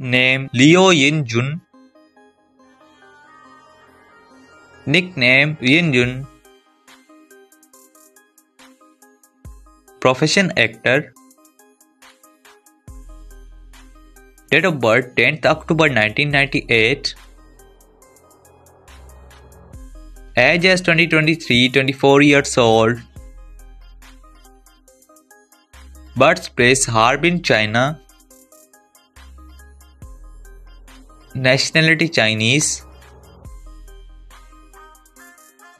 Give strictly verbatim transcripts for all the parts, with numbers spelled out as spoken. named Leo Yin Jun, nickname Yin Jun, profession actor, date of birth tenth October nineteen ninety-eight, age as twenty twenty-three, twenty-four years old, birthplace Harbin, China, nationality Chinese,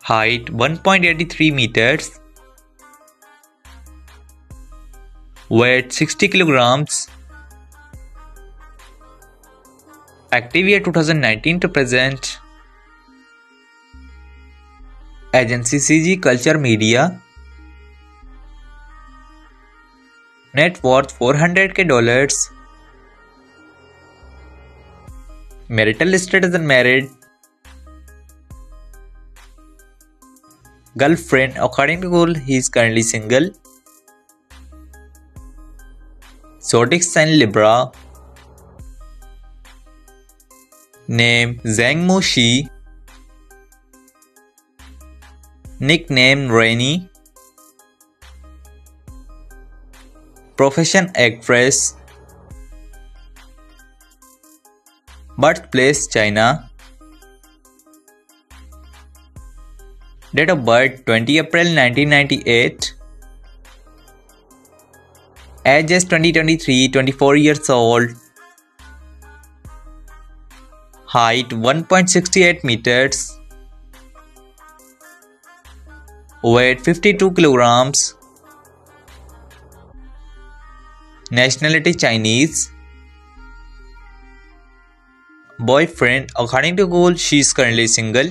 height one point eight three meters, weight sixty kilograms, active year twenty nineteen to present, agency C G Culture Media, net worth four hundred K dollars, marital status unmarried, girlfriend according to Google he is currently single, zodiac sign Libra, name Zhang Mu Xi, nickname Rainy, profession actress, birthplace China, date of birth twentieth April nineteen ninety-eight, age is twenty twenty-three, twenty-four years old, height one point six eight meters, weight fifty-two kilograms, nationality Chinese, boyfriend according to Google she is currently single,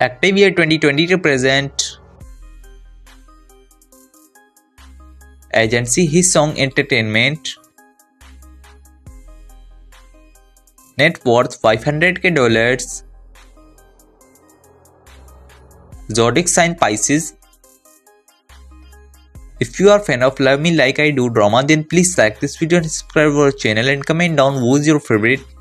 active year twenty twenty to present, agency Hisong Entertainment, net worth five hundred K dollars, zodiac sign Pisces. If you are a fan of Love Me Like I Do drama, then please like this video and subscribe to our channel and comment down who's your favorite.